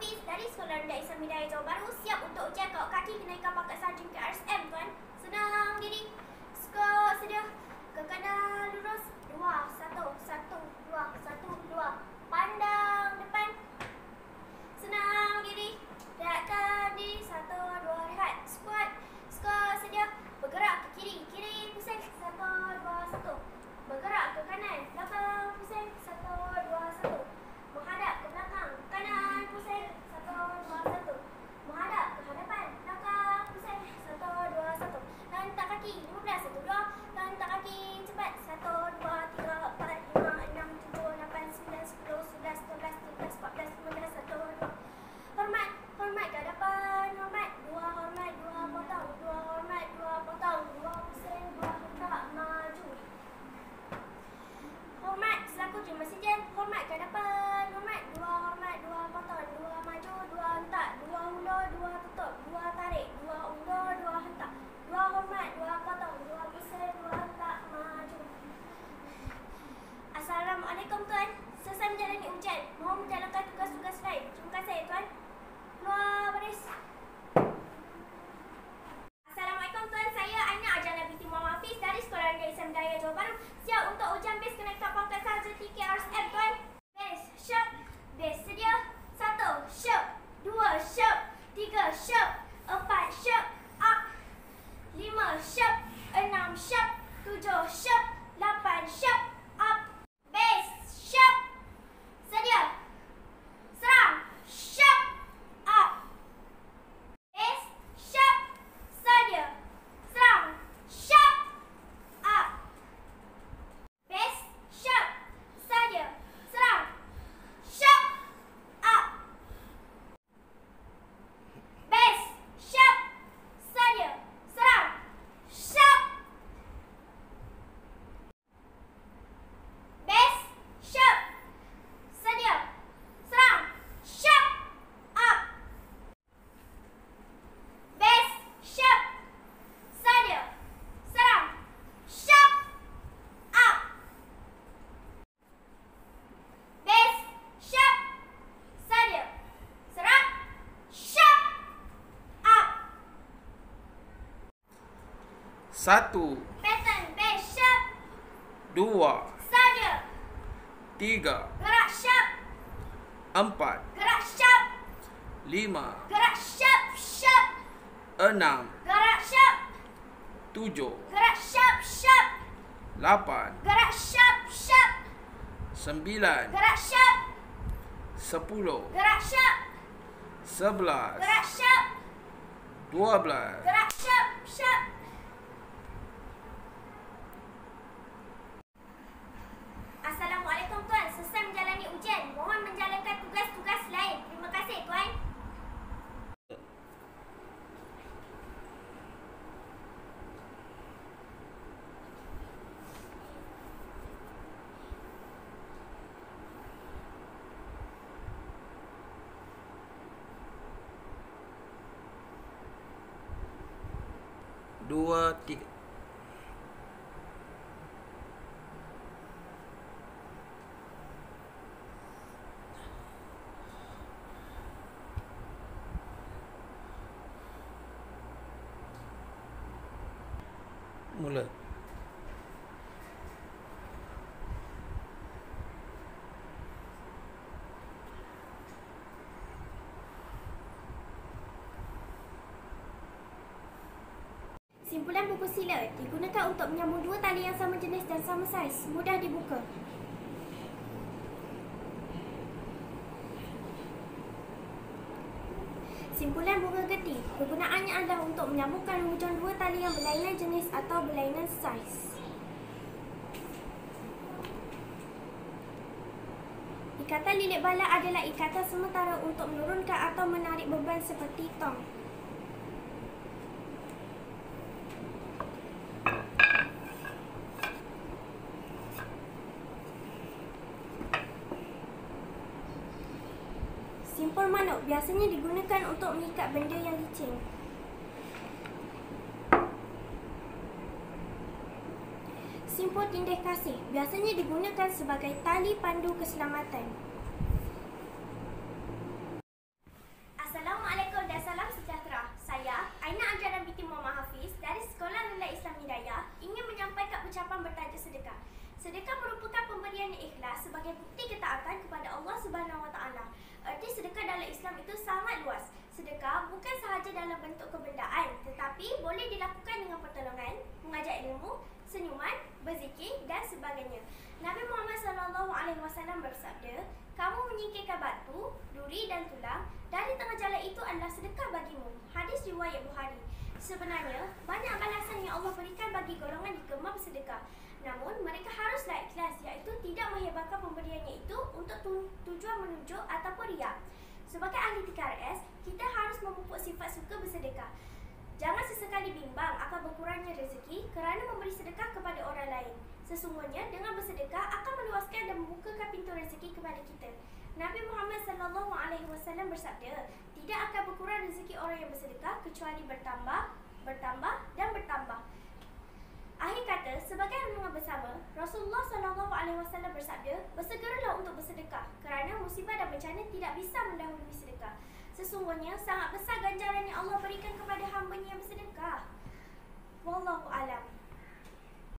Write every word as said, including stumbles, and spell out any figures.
Hafiz dari Sekolah Rendah Islam Hidayah Johor Bahru siap untuk ujian kauk kaki kenaikan pangkat sarjana T K R S M, tuan. Senang diri. Skor sedia. Ke kanan lurus. Dua, satu, satu, dua, satu, dua. Pandang depan. Senang diri. Gerakkan diri. Satu, dua, rehat. Squat. Skor sedia. Bergerak ke kiri. Kiri pusing. Satu, dua, satu. Bergerak ke kanan. Belakang pusing. Satu, dua, satu. Menghadap ke belakang. Kanan pusing. Satu, dua, satu. Menghadap ke hadapan. Belakang pusing. Satu, dua, satu. Lantak kaki. lima belas. Satu, dua. Lantak kaki cepat. Satu, dua, tiga, empat, lima, enam, tujuh, lapan, sembilan, sepuluh, sebelas, dua belas, tiga belas, empat belas, lima belas, satu, dua. Hormat. Hormat ke hadapan. Hormat. Dua hormat. Dua potong. Dua hormat. Dua potong. Dua pusing. Dua hendak maju. Hormat, selaku terima sejen. Hormat ke hadapan. Hormat, dua hormat, dua potong, dua maju, dua hentak, dua ulur, dua tutup, dua tarik, dua ulur, dua hentak, dua hormat, dua potong, dua pusing, dua hentak maju. Assalamualaikum tuan. Selesai menjalani ujian. Mohon menjalankan tugas-tugas lain. Terima kasih tuan. Keluar baris. Assalamualaikum tuan. Saya anak ajar Nabi Muhammad dari Sekolah Rendah Islam Hidayah Johor Bahru. Siap untuk ujian base kenaikan pangkat sarjana T K R S M tuan. Base, syap. Base sedia. Satu, syap. Dua, syap. Tiga, syap. Empat, syap. Up. Lima, syap. Enam, syap. Tujuh, syap. Lapan, syap. Up. Base, syap. Sedia. Serang, syap. Up. Base, syap. Sedia. Serang, syap. Up. Base, syap. Sedia. Serang, syap. Up. Base, syap. Sedia. Serang, syap. Base, syap. Sedia. Serang, syap. Up. Base, syap. Sedia. Serang, syap. Up. Base, syap. Sedia. Serang, syap. Up. Satu, Pattern base, syap. dua, Sedia. tiga, Gerak, syap. empat, Gerak, syap. lima, Gerak, syap. Syap. enam, Gerak, syap. tujuh, Gerak, syap. Syap. lapan, Gerak, syap. Syap. sembilan, Gerak, syap. sepuluh, Gerak, syap. sebelas, Gerak, syap. dua belas, Gerak, syap. Syap. Assalamualaikum tuan. Selesai menjalani ujian. Mohon menjalankan tugas-tugas lain. Terima kasih tuan. Dua, tiga. Mula. Simpulan buku Pusila digunakan untuk menyambung dua tali yang sama jenis dan sama saiz. Mudah dibuka. Simpulan bunga geti, kegunaannya adalah untuk menyambungkan hujung dua tali yang berlainan jenis atau berlainan saiz. Ikatan lilit bala adalah ikatan sementara untuk menurunkan atau menarik beban seperti tong. Simpul manuk biasanya digunakan untuk mengikat benda yang licin. Simpul tindih kasih biasanya digunakan sebagai tali pandu keselamatan. ada sedekah. Sedekah merupakan pemberian yang ikhlas sebagai bukti ketaatan kepada Allah Subhanahu Wa Taala. Erti sedekah dalam Islam itu sangat luas. Sedekah bukan sahaja dalam bentuk kebendaan, tetapi boleh dilakukan dengan pertolongan, mengajar ilmu, senyuman, berzikir dan sebagainya. Nabi Muhammad sallallahu alaihi wasallam bersabda, "Kamu menyingkirkan batu, duri dan tulang, dan di tengah jalan itu adalah sedekah bagimu." Hadis riwayat Bukhari. Sebenarnya, banyak balasan yang Allah berikan bagi golongan digemar bersedekah. Namun, mereka haruslah ikhlas, iaitu tidak menghebarkan pemberiannya itu untuk tu tujuan menunjuk ataupun riya. Sebagai ahli T K R S, kita harus memupuk sifat suka bersedekah. Jangan sesekali bimbang akan berkurangnya rezeki kerana memberi sedekah kepada orang lain. Sesungguhnya, dengan bersedekah akan meluaskan dan membukakan pintu rezeki kepada kita. Nabi Muhammad sallallahu alaihi wasallam bersabda, "Tidak akan berkurang rezeki orang yang bersedekah kecuali bertambah, bertambah dan bertambah." Akhir kata, sebagai renungan bersama, Rasulullah sallallahu alaihi wasallam bersabda, "Bersegeralah untuk bersedekah kerana musibah dan bencana tidak bisa mendahului sedekah." Sesungguhnya sangat besar ganjaran yang Allah berikan kepada hamba-Nya yang bersedekah. Wallahu a'lam.